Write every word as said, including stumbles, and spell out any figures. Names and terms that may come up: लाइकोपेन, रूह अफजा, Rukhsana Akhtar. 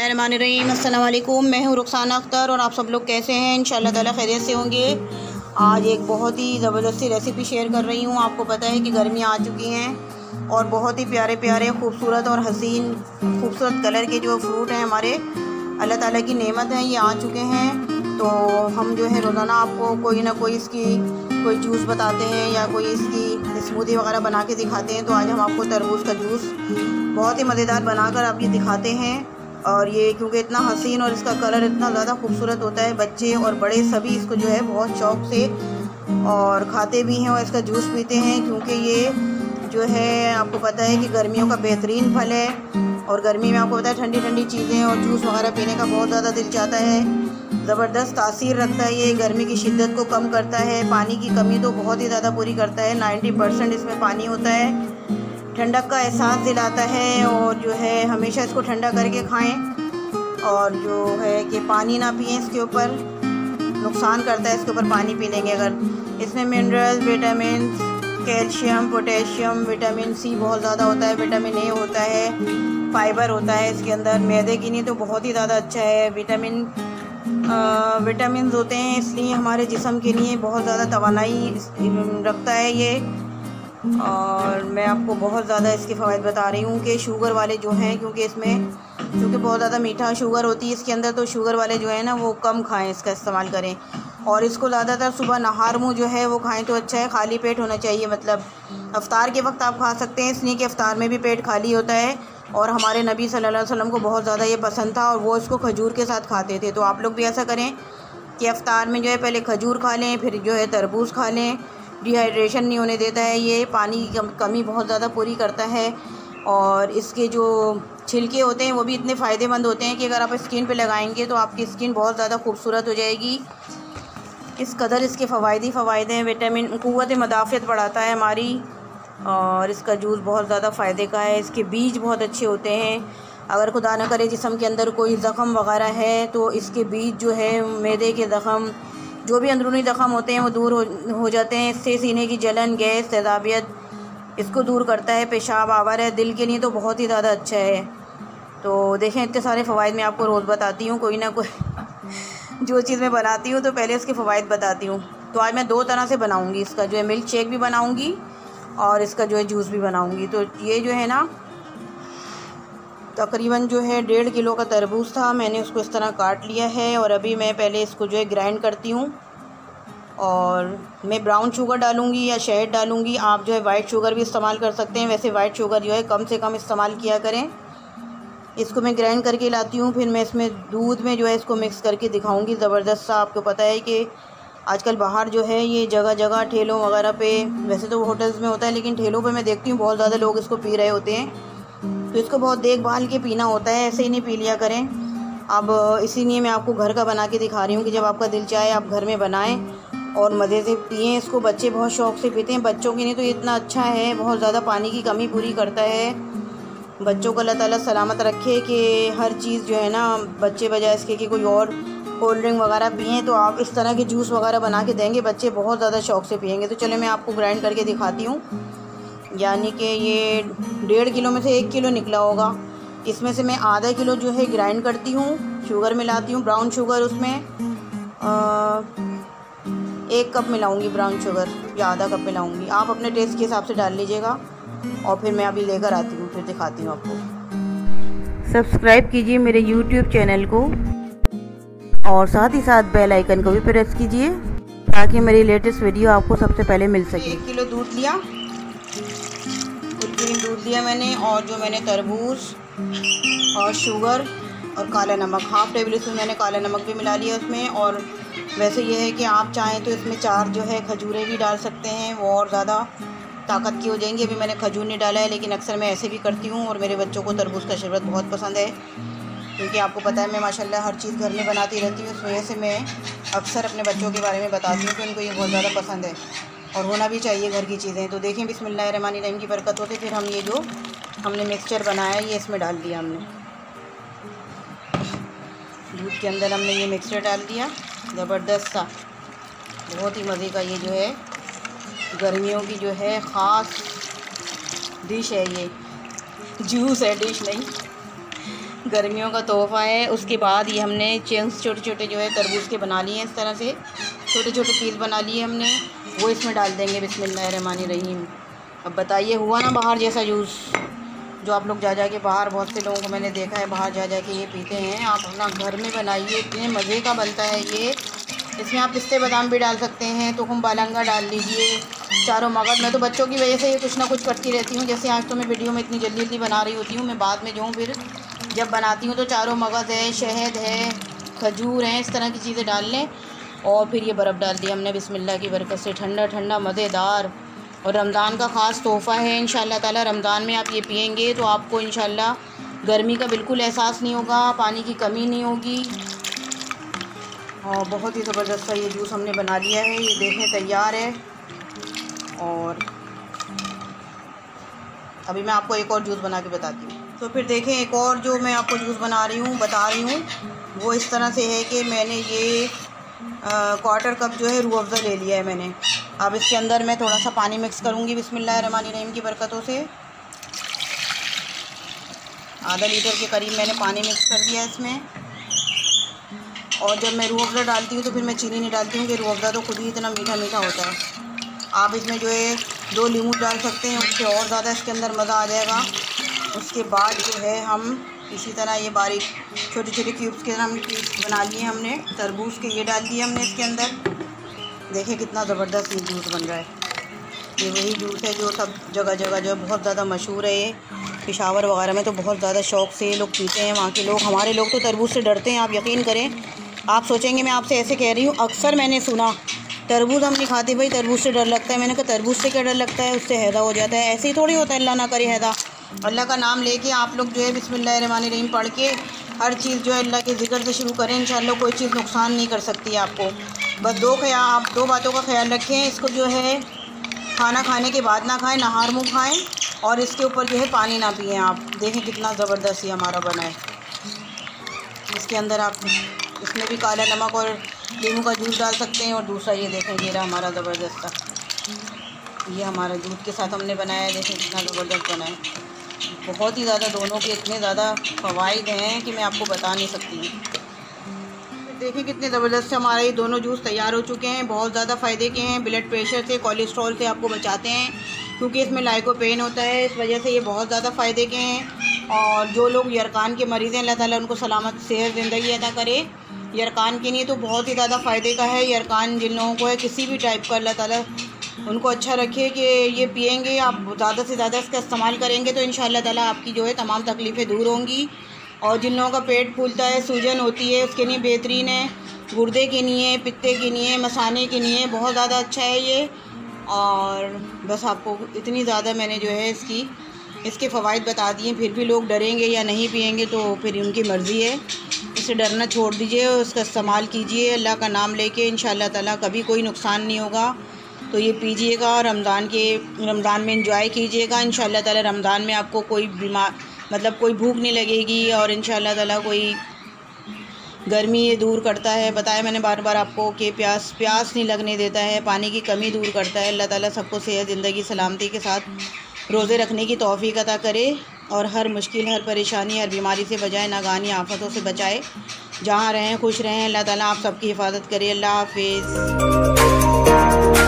बिस्मिल्लाहिर्रहमानिर्रहीम। अस्सलाम वालेकुम, मैं हूँ रुखसाना अख्तर और आप सब लोग कैसे हैं? इंशाल्लाह ताला खैरियत से होंगे। आज एक बहुत ही ज़बरदस्ती रेसिपी शेयर कर रही हूँ। आपको पता है कि गर्मियाँ आ चुकी हैं और बहुत ही प्यारे प्यारे खूबसूरत और हसीन खूबसूरत कलर के जो फ्रूट हैं हमारे अल्लाह ताला की नेमत हैं, ये आ चुके हैं। तो हम जो है रोज़ाना आपको कोई ना कोई इसकी कोई जूस बताते हैं या कोई इसकी स्मूदी वगैरह बना के दिखाते हैं। तो आज हम आपको तरबूज का जूस बहुत ही मज़ेदार बनाकर आप ये दिखाते हैं। और ये क्योंकि इतना हसीन और इसका कलर इतना ज़्यादा खूबसूरत होता है, बच्चे और बड़े सभी इसको जो है बहुत शौक़ से और खाते भी हैं और इसका जूस पीते हैं, क्योंकि ये जो है आपको पता है कि गर्मियों का बेहतरीन फल है। और गर्मी में आपको पता है ठंडी ठंडी चीज़ें और जूस वगैरह पीने का बहुत ज़्यादा दिल चाहता है। ज़बरदस्त तासीर रखता है, ये गर्मी की शिद्दत को कम करता है, पानी की कमी तो बहुत ही ज़्यादा पूरी करता है। नाइन्टी परसेंट इसमें पानी होता है, ठंडक का एहसास दिलाता है। और जो है हमेशा इसको ठंडा करके खाएं और जो है कि पानी ना पिएं, इसके ऊपर नुकसान करता है। इसके ऊपर पानी पी लेंगे अगर, इसमें minerals, vitamin, calcium, potassium, vitamin C बहुत ज़्यादा होता है, विटामिन ए होता है, फाइबर होता है इसके अंदर, मैदे के लिए तो बहुत ही ज़्यादा अच्छा है। विटामिन विटामिन होते हैं, इसलिए हमारे जिस्म के लिए बहुत ज़्यादा तवानाई रखता है ये। और मैं आपको बहुत ज़्यादा इसके फ़वाद बता रही हूँ कि शुगर वाले जो हैं, क्योंकि इसमें क्योंकि बहुत ज़्यादा मीठा शुगर होती है इसके अंदर, तो शुगर वाले जो है ना वो कम खाएं, इसका इस्तेमाल करें। और इसको ज़्यादातर सुबह नहार मुँह जो है वो खाएं तो अच्छा है, खाली पेट होना चाहिए। मतलब अफ्तार के वक्त आप खा सकते हैं, इसलिए कि अफ्तार में भी पेट खाली होता है। और हमारे नबी सल्लल्लाहु अलैहि वसल्लम को बहुत ज़्यादा ये पसंद था और वो इसको खजूर के साथ खाते थे। तो आप लोग भी ऐसा करें कि अफ्तार में जो है पहले खजूर खा लें, फिर जो है तरबूज खा लें। डिहाइड्रेशन नहीं होने देता है ये, पानी की कमी बहुत ज़्यादा पूरी करता है। और इसके जो छिलके होते हैं वो भी इतने फ़ायदेमंद होते हैं कि अगर आप स्किन पे लगाएंगे तो आपकी स्किन बहुत ज़्यादा खूबसूरत हो जाएगी। इस कदर इसके फ़वाद ही फ़वाद हैं। विटामिन क़ुव्वत मदाफ़त बढ़ाता है हमारी, और इसका जूस बहुत ज़्यादा फ़ायदे का है। इसके बीज बहुत अच्छे होते हैं। अगर खुदा न करे जिस्म के अंदर कोई ज़ख़म वग़ैरह है तो इसके बीज जो है मैदे के ज़ख़म, जो भी अंदरूनी ज़ख़म होते हैं वो दूर हो, हो जाते हैं। इससे सीने की जलन, गैस, तेज़ाबियत इसको दूर करता है। पेशाब आवर है, दिल के लिए तो बहुत ही ज़्यादा अच्छा है। तो देखें, इतने सारे फ़वाद मैं आपको रोज़ बताती हूँ, कोई ना कोई जो चीज़ मैं बनाती हूँ तो पहले इसके फ़वाद बताती हूँ। तो आज मैं दो तरह से बनाऊँगी, इसका जो है मिल्क शेक भी बनाऊँगी और इसका जो है जूस भी बनाऊँगी। तो ये जो है ना तकरीबन जो है डेढ़ किलो का तरबूज था, मैंने उसको इस तरह काट लिया है। और अभी मैं पहले इसको जो है ग्राइंड करती हूँ। और मैं ब्राउन शुगर डालूँगी या शहद डालूँगी, आप जो है वाइट शुगर भी इस्तेमाल कर सकते हैं। वैसे वाइट शुगर जो है कम से कम इस्तेमाल किया करें। इसको मैं ग्राइंड करके लाती हूँ, फिर मैं इसमें दूध में जो है इसको मिक्स करके दिखाऊँगी। ज़बरदस्त सा, आपको पता है कि आजकल बाहर जो है ये जगह जगह ठेलों वगैरह पर, वैसे तो होटल्स में होता है लेकिन ठेलों पर मैं देखती हूँ बहुत ज़्यादा लोग इसको पी रहे होते हैं। तो इसको बहुत देखभाल के पीना होता है, ऐसे ही नहीं पी लिया करें। अब इसीलिए मैं आपको घर का बना के दिखा रही हूँ कि जब आपका दिल चाहे आप घर में बनाएं और मज़े से पिएं। इसको बच्चे बहुत शौक़ से पीते हैं, बच्चों के लिए तो ये इतना अच्छा है, बहुत ज़्यादा पानी की कमी पूरी करता है। बच्चों को अल्लाह ताला सलामत रखे कि हर चीज़ जो है ना बच्चे बजाय इसके कि कोई और कोल्ड ड्रिंक वगैरह पिएँ, तो आप इस तरह के जूस वगैरह बना के देंगे, बच्चे बहुत ज़्यादा शौक़ से पिएंगे। तो चलो मैं आपको ग्राइंड करके दिखाती हूँ। यानी कि ये डेढ़ किलो में से एक किलो निकला होगा, इसमें से मैं आधा किलो जो है ग्राइंड करती हूँ, शुगर मिलाती हूँ, ब्राउन शुगर। उसमें आ, एक कप मिलाऊँगी ब्राउन शुगर या आधा कप मिलाऊँगी, आप अपने टेस्ट के हिसाब से डाल लीजिएगा। और फिर मैं अभी लेकर आती हूँ, फिर दिखाती हूँ आपको। सब्सक्राइब कीजिए मेरे यूट्यूब चैनल को और साथ ही साथ बेल आइकन को भी प्रेस कीजिए ताकि मेरी लेटेस्ट वीडियो आपको सबसे पहले मिल सके। एक किलो दूध लिया, दूध लिया मैंने, और जो मैंने तरबूज और शुगर और काला नमक, हाफ़ टेबल स्पून मैंने काला नमक भी मिला लिया उसमें। और वैसे ये है कि आप चाहें तो इसमें चार जो है खजूरें भी डाल सकते हैं, वो और ज़्यादा ताकत की हो जाएंगी। अभी मैंने खजूर नहीं डाला है लेकिन अक्सर मैं ऐसे भी करती हूँ। और मेरे बच्चों को तरबूज का शरबत बहुत पसंद है, क्योंकि आपको पता है मैं माशाल्लाह हर चीज़ घर में बनाती रहती हूँ, उस वजह से मैं अक्सर अपने बच्चों के बारे में बताती हूँ कि उनको ये बहुत ज़्यादा पसंद है और होना भी चाहिए घर की चीज़ें। तो देखें, बिस्मिल्लाहिर्रहमानिर्रहीम की बरकत होते फिर हम ये जो हमने मिक्सचर बनाया ये इसमें डाल दिया। हमने दूध के अंदर हमने ये मिक्सचर डाल दिया, ज़बरदस्त सा, बहुत ही मज़े का। ये जो है गर्मियों की जो है ख़ास डिश है, ये जूस है, डिश नहीं। गर्मियों का तोहफ़ा है। उसके बाद ये हमने चंक्स छोटे छोटे जो है तरबूज के बना लिए हैं, इस तरह से छोटे छोटे पीस बना लिए हमने, वो इसमें डाल देंगे बिस्मिल्लाहिर्रहमानिर्रहीम। अब बताइए हुआ ना बाहर जैसा जूस, जो आप लोग जा जा के बाहर, बहुत से लोगों को मैंने देखा है बाहर जा जा के ये पीते हैं। आप अपना घर में बनाइए, इतने मज़े का बनता है ये। इसमें आप पिस्ते बादाम भी डाल सकते हैं, तो तुम बालंगा डाल लीजिए, चारों मगज़। मैं तो बच्चों की वजह से ये कुछ ना कुछ करती रहती हूँ, जैसे आज तो मैं वीडियो में इतनी जल्दी जल्दी बना रही होती हूँ, मैं बाद में जाऊँ फिर जब बनाती हूँ तो चारों मगज़ है, शहद है, खजूर हैं, इस तरह की चीज़ें डाल लें। और फिर ये बर्फ़ डाल दी हमने बिस्मिल्लाह की बरकत से, ठंडा ठंडा मज़ेदार। और रमज़ान का ख़ास तोहफ़ा है इंशाल्लाह ताला, रमज़ान में आप ये पियेंगे तो आपको इंशाल्लाह गर्मी का बिल्कुल एहसास नहीं होगा, पानी की कमी नहीं होगी। और बहुत ही ज़बरदस्त सा ये जूस हमने बना लिया है, ये देखें तैयार है। और अभी मैं आपको एक और जूस बना के बताती हूँ। तो फिर देखें एक और जो मैं आपको जूस बना रही हूँ बता रही हूँ, वो इस तरह से है कि मैंने ये क्वार्टर कप जो है रूह अफजा ले लिया है मैंने। अब इसके अंदर मैं थोड़ा सा पानी मिक्स करूँगी बिस्मिल्लाहिर्रहमानिर्रहीम की बरकतों से। आधा लीटर के करीब मैंने पानी मिक्स कर दिया इसमें। और जब मैं रूह अफजा डालती हूँ तो फिर मैं चीनी नहीं डालती हूँ कि रूह अफजा तो खुद ही इतना मीठा मीठा होता है। आप इसमें जो है दो नींबू डाल सकते हैं, उससे और ज़्यादा इसके अंदर मज़ा आ जाएगा। उसके बाद जो है हम इसी तरह ये बारीक छोटे छोटे क्यूब्स के तरह हमने क्यूब्स बना लिए हमने तरबूज के, ये डाल दिए हमने इसके अंदर। देखिए कितना ज़बरदस्त ये जूस बन रहा है। ये वही जूस है जो सब जगह जगह जो बहुत ज़्यादा मशहूर है, ये पेशावर वगैरह में तो बहुत ज़्यादा शौक़ से लोग पीते हैं, वहाँ के लोग। हमारे लोग तो तरबूज से डरते हैं, आप यकीन करें। आप सोचेंगे मैं आपसे ऐसे कह रही हूँ, अक्सर मैंने सुना तरबूज हम नहीं खाते भाई, तरबूज से डर लगता है। मैंने कहा तरबूज से क्या डर लगता है, उससे हैदा हो जाता है। ऐसे ही थोड़ी होता है, अल्लाह ना करे हैदा। अल्लाह का नाम लेके आप लोग जो है बिस्मिल्लाहिर्रहमानिर्रहीम पढ़ के हर चीज़ जो है अल्लाह के ज़िक्र से शुरू करें, इंशाल्लाह कोई चीज़ नुकसान नहीं कर सकती आपको। बस दो ख्याल आप दो बातों का ख्याल रखें, इसको जो है खाना खाने के बाद ना खाएं, नहार मुँह खाएं, और इसके ऊपर जो है पानी ना पिएं। आप देखें कितना ज़बरदस्त ही हमारा बना है। इसके अंदर आप इसमें भी काला नमक और नींबू का जूस डाल सकते हैं। और दूसरा ये देखें घेरा हमारा ज़बरदस्त, ये हमारा दूध के साथ हमने बनाया है, देखें कितना ज़बरदस्त बना है। बहुत ही ज़्यादा दोनों के इतने ज़्यादा फ़वाइद हैं कि मैं आपको बता नहीं सकती। देखिए कितने ज़बरदस्त से हमारे ये दोनों जूस तैयार हो चुके हैं, बहुत ज़्यादा फ़ायदे के हैं। ब्लड प्रेशर से, कोलेस्ट्रॉल से आपको बचाते हैं, क्योंकि इसमें लाइकोपेन होता है, इस वजह से ये बहुत ज़्यादा फ़ायदे के हैं। और जो लोग यरकान के मरीज़ हैं, अल्लाह ताला उनको सलामत सेहत ज़िंदगी अदा करे। यरकान के लिए तो बहुत ही ज़्यादा फ़ायदे का है, यरकान जिन लोगों को है किसी भी टाइप का, अल्लाह ताला उनको अच्छा रखिए कि ये पियेंगे आप, ज़्यादा से ज़्यादा इसका इस्तेमाल करेंगे तो इंशाअल्लाह ताला आपकी जो है तमाम तकलीफ़ें दूर होंगी। और जिन लोगों का पेट फूलता है, सूजन होती है, उसके लिए बेहतरीन है। गुर्दे के लिए, पित्ते के लिए, मसाने के लिए बहुत ज़्यादा अच्छा है ये। और बस आपको इतनी ज़्यादा मैंने जो है इसकी इसके फ़वाइद बता दिए। फिर भी लोग डरेंगे या नहीं पियेंगे तो फिर उनकी मर्ज़ी है, इसे डरना छोड़ दीजिए, उसका इस्तेमाल कीजिए अल्लाह का नाम लेके, इंशाअल्लाह ताला कभी कोई नुकसान नहीं होगा। तो ये पीजिएगा, रमज़ान के रमज़ान में इंजॉय कीजिएगा। इंशाल्लाह ताला रमज़ान में आपको कोई बीमार मतलब कोई भूख नहीं लगेगी, और इंशाल्लाह ताला कोई गर्मी ये दूर करता है। बताया मैंने बार बार आपको कि प्यास प्यास नहीं लगने देता है, पानी की कमी दूर करता है। अल्लाह ताला सबको सेहत ज़िंदगी सलामती के साथ रोज़े रखने की तौफ़ीक अता करे, और हर मुश्किल, हर परेशानी, हर बीमारी से बचाए, नागानी आफतों से बचाए। जहाँ रहें खुश रहें, अल्लाह ताला आप सबकी हिफाज़त करे। अल्लाह हाफ़िज़।